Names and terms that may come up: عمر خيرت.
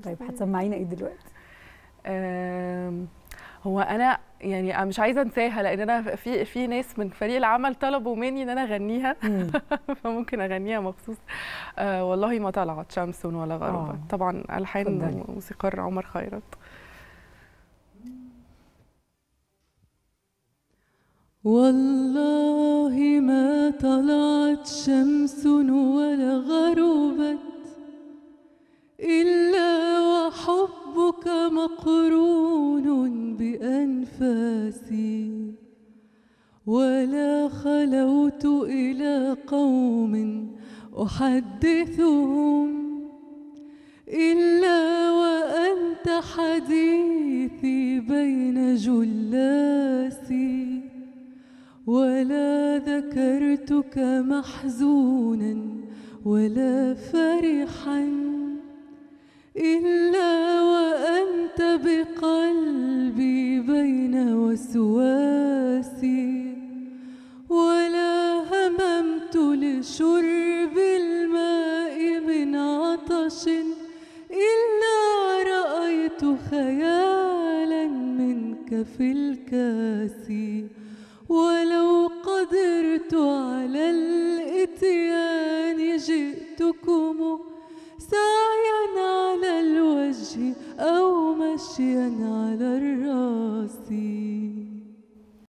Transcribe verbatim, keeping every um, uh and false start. طيب هتسمعينا ايه دلوقتي؟ هو انا يعني مش عايزه انساها، لان انا في في ناس من فريق العمل طلبوا مني ان انا اغنيها فممكن اغنيها مخصوص. آه والله ما طلعت شمس ولا غروبة. آه. طبعا الحان موسيقار عمر خيرت. والله ما طلعت شمس ولا غروبت إلا وحبك مقرون بأنفاسي، ولا خلوت إلى قوم أحدثهم إلا وأنت حديثي بين جلاسي، ولا ذكرتك محزونا ولا فرحا إلا وأنت بقلبي بين وسواسي، ولا هممت لشرب الماء من عطش إلا رأيت خيالا منك في الكاس، ولو قدرت على الإتيان جئتكم سعيا على الوجه أو مشيا على الرأس.